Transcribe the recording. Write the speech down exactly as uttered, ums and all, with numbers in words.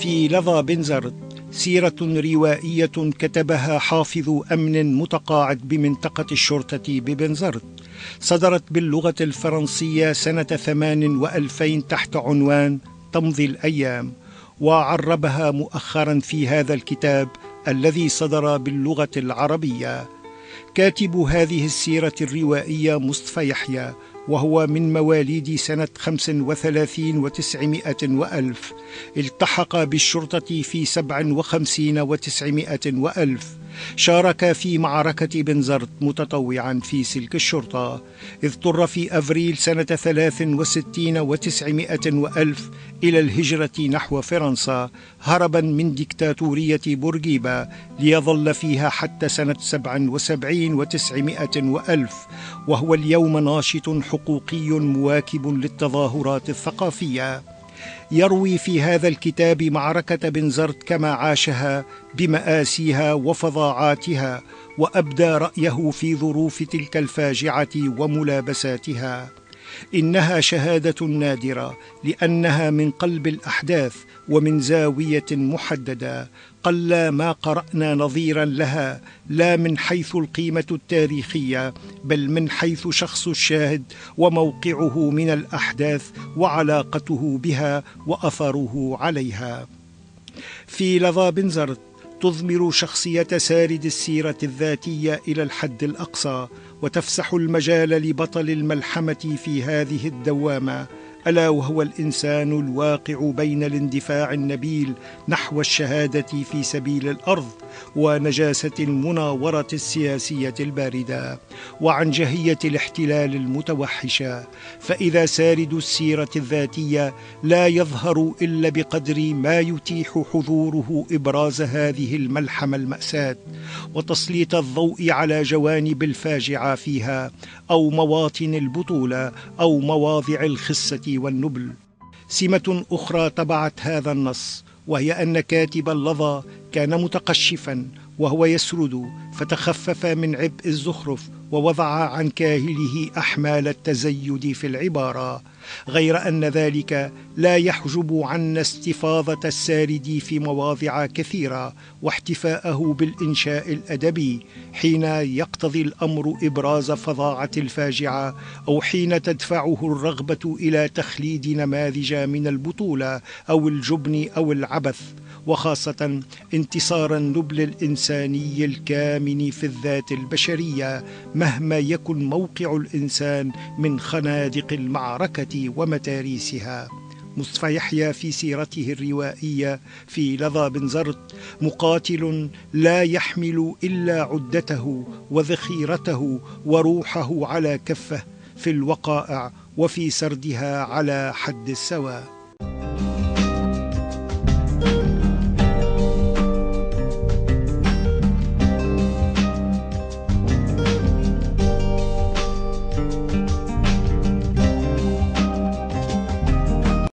في لظى بنزرت سيرة روائية كتبها حافظ أمن متقاعد بمنطقة الشرطة ببنزرت، صدرت باللغة الفرنسية سنة ثمان وألفين تحت عنوان تمضي الأيام، وعربها مؤخرا في هذا الكتاب الذي صدر باللغة العربية. كاتب هذه السيرة الروائية مصطفى يحيى، وهو من مواليد سنة خمس وثلاثين وتسعمائة وألف، التحق بالشرطة في سبع وخمسين وتسعمائة وألف، شارك في معركة بنزرت متطوعا في سلك الشرطة، إذ اضطر في أفريل سنة ثلاث وستين وتسعمائة وألف إلى الهجرة نحو فرنسا هربا من ديكتاتورية بورقيبة ليظل فيها حتى سنة سبع وسبعين وتسعمائة وألف، وهو اليوم ناشط حقوقي مواكب للتظاهرات الثقافية. يروي في هذا الكتاب معركة بنزرت كما عاشها بمآسيها وفظاعاتها، وأبدى رأيه في ظروف تلك الفاجعة وملابساتها. إنها شهادة نادرة لأنها من قلب الأحداث ومن زاوية محددة، قل ما قرأنا نظيرا لها، لا من حيث القيمة التاريخية بل من حيث شخص الشاهد وموقعه من الأحداث وعلاقته بها وأثره عليها. في لظى بنزرت تضمر شخصية سارد السيرة الذاتية إلى الحد الأقصى، وتفسح المجال لبطل الملحمة في هذه الدوامة، ألا وهو الإنسان الواقع بين الاندفاع النبيل نحو الشهادة في سبيل الأرض ونجاسة المناورة السياسية الباردة، وعن جهية الاحتلال المتوحشة. فإذا سارد السيرة الذاتية لا يظهر إلا بقدر ما يتيح حضوره إبراز هذه الملحمة المأساة وتسليط الضوء على جوانب الفاجعة فيها أو مواطن البطولة أو مواضع الخسة والنبل. سمة أخرى تبعت هذا النص، وهي أن كاتب اللظى كان متقشفا وهو يسرد، فتخفف من عبء الزخرف ووضع عن كاهله أحمال التزيد في العبارة، غير أن ذلك لا يحجب عنا استفاضة السارد في مواضع كثيرة واحتفاءه بالإنشاء الأدبي حين يقتضي الأمر إبراز فظاعة الفاجعة، أو حين تدفعه الرغبة إلى تخليد نماذج من البطولة أو الجبن أو العبث، وخاصة انتصار النبل الإنساني الكامن في الذات البشرية مهما يكن موقع الإنسان من خنادق المعركة ومتاريسها. مصطفى يحيى في سيرته الروائية في لظى بنزرت مقاتل لا يحمل إلا عدته وذخيرته وروحه على كفه في الوقائع وفي سردها على حد السواء.